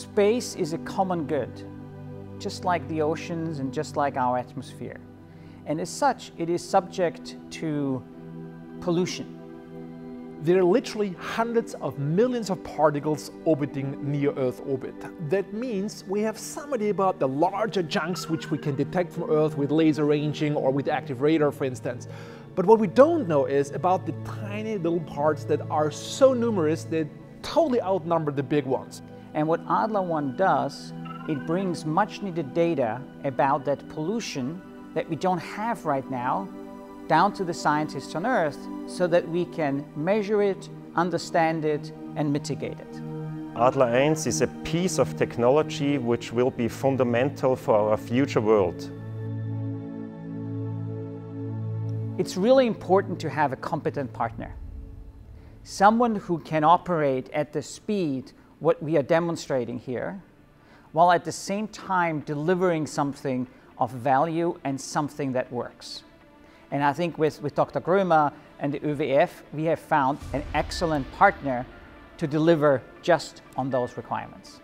Space is a common good, just like the oceans and just like our atmosphere. And as such, it is subject to pollution. There are literally hundreds of millions of particles orbiting near Earth orbit. That means we have some idea about the larger junks which we can detect from Earth with laser ranging or with active radar, for instance. But what we don't know is about the tiny little parts that are so numerous that totally outnumber the big ones. And what ADLER-1 does, it brings much needed data about that pollution that we don't have right now down to the scientists on Earth so that we can measure it, understand it and mitigate it. ADLER-1 is a piece of technology which will be fundamental for our future world. It's really important to have a competent partner. Someone who can operate at the speed what we are demonstrating here, while at the same time delivering something of value and something that works. And I think with Dr. Grömer and the OeWF, we have found an excellent partner to deliver just on those requirements.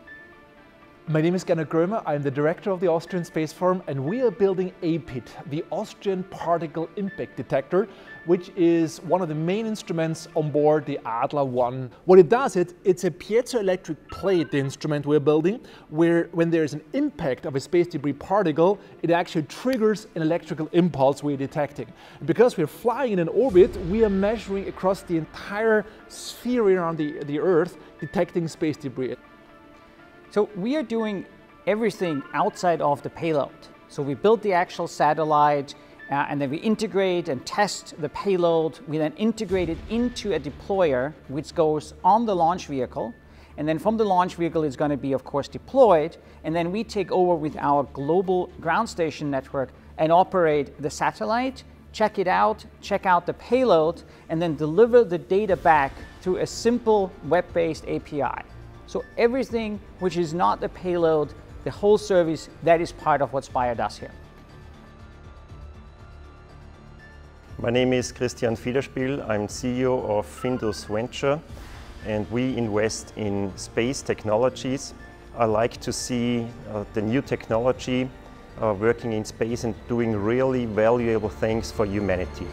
My name is Gernot Grömer, I'm the director of the Austrian Space Forum, and we are building APID, the Austrian Particle Impact Detector, which is one of the main instruments on board the ADLER-1. What it does, it's a piezoelectric plate, the instrument we're building, where when there's an impact of a space debris particle, it actually triggers an electrical impulse we're detecting. Because we're flying in an orbit, we are measuring across the entire sphere around the Earth, detecting space debris. So we are doing everything outside of the payload. So we build the actual satellite and then we integrate and test the payload. We then integrate it into a deployer which goes on the launch vehicle. And then from the launch vehicle it's going to be of course deployed. And then we take over with our global ground station network and operate the satellite, check it out, check out the payload and then deliver the data back through a simple web-based API. So everything which is not the payload, the whole service, that is part of what Spire does here. My name is Christian Fiederspiel. I'm CEO of Findus Venture and we invest in space technologies. I like to see the new technology working in space and doing really valuable things for humanity.